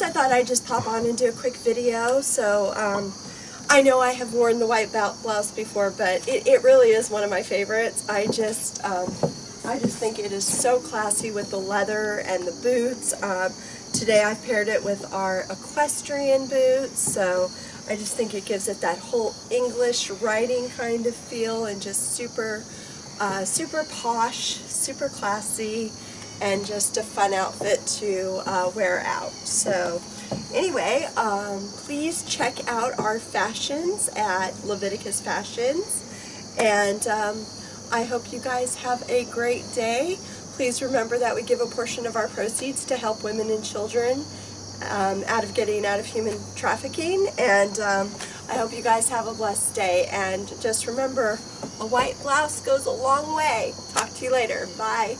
first I thought I'd just pop on and do a quick video. So I know I have worn the white belt blouse before, but it really is one of my favorites. I just think it is so classy with the leather and the boots. Today I've paired it with our equestrian boots, so I just think it gives it that whole English riding kind of feel, and just super, super posh, super classy, and just a fun outfit to wear out. So anyway, please check out our fashions at Leviticus Fashions, and I hope you guys have a great day. Please remember that we give a portion of our proceeds to help women and children out of human trafficking, and I hope you guys have a blessed day, and just remember, a white blouse goes a long way. Talk to you later. Bye.